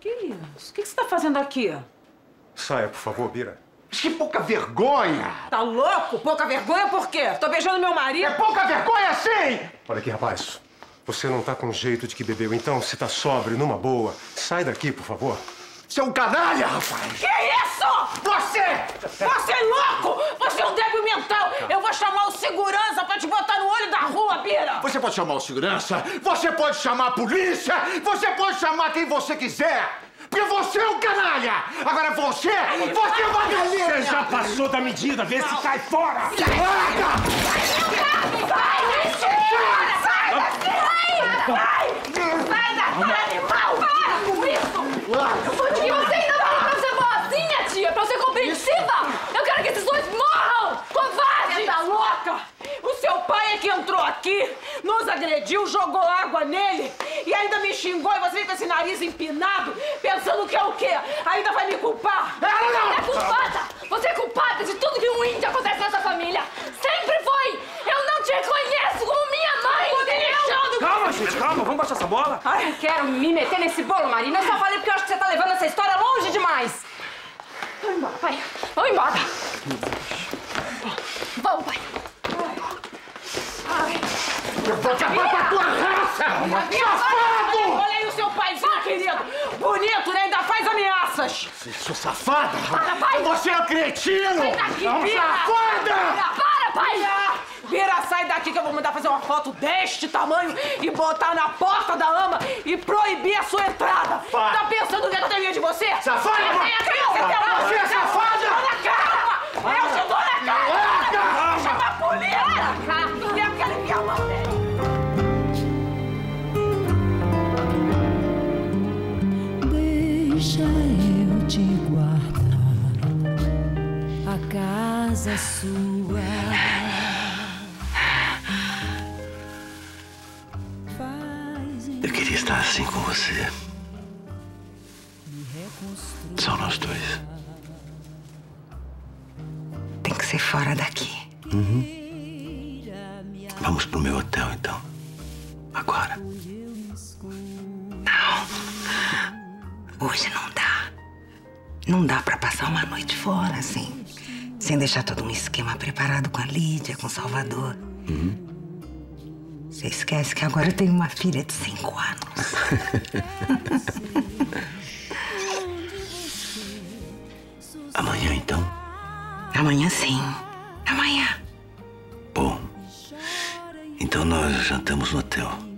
Que isso? O que você tá fazendo aqui? Saia, por favor, Bira. Mas que pouca vergonha! Tá louco? Pouca vergonha por quê? Tô beijando meu marido? É pouca vergonha sim! Olha aqui, rapaz. Você não tá com jeito de que bebeu, então se tá sóbrio, numa boa, sai daqui, por favor. Seu canalha, rapaz! Que isso? Você! Você é louco! Você é um débil mental! Eu vou chamar o segurança pra te botar no olho da rua, Bira! Você pode chamar o segurança, você pode chamar a polícia, você pode chamar quem você quiser! Porque você é um canalha! Agora você, você é uma galera! Você já passou da medida, vê se cai fora! Larga! Sai! Sai daqui, animal! Para com isso! Larga! E você ainda fala pra ser boazinha, tia? Pra ser compreensiva? Eu quero que esses dois morram! Covarde! Você tá louca? O seu pai é que entrou aqui, nos agrediu, jogou água nele e ainda me xingou e você vem com esse nariz empinado, pensando que é o quê? Ainda vai me culpar? Não! Você é culpada! Você é culpada de tudo que um índio acontece nessa família! Sempre foi! Eu não te reconheço como minha mãe! Calma, gente, calma! Vamos baixar essa bola? Ai, eu não quero me meter nesse bolo, Marina. Eu só falei porque eu acho que você tá levando essa história longe demais. Vamos embora, pai. Vamos embora. Vamos, pai. Ai. Eu vou acabar com a tua raça! Safado! Olha aí o seu paizinho, querido! Bonito, né? Ainda faz ameaças! Você sou safada! Para, pai! Você é um cretino! Sai daqui, Bira! Safada! Para, pai! Bira, sai daqui que eu vou mandar fazer uma foto deste tamanho e botar na porta da ama e proibir a sua entrada! Safada. Tá pensando que eu tenho medo de você? Safada! Você é safada! Eu te dou na cara! Eu te dou na cara! Chama a polícia! Deixa eu te guardar, a casa sua. Eu queria estar assim com você. Só nós dois. Tem que ser fora daqui. Uhum. Vamos pro meu hotel, então. Agora. Não. Hoje não dá. Não dá pra passar uma noite fora, assim. Sem deixar todo um esquema preparado com a Lídia, com o Salvador. Você esquece que agora eu tenho uma filha de 5 anos. Amanhã, então? Amanhã, sim. Amanhã. Bom. Então nós jantamos no hotel.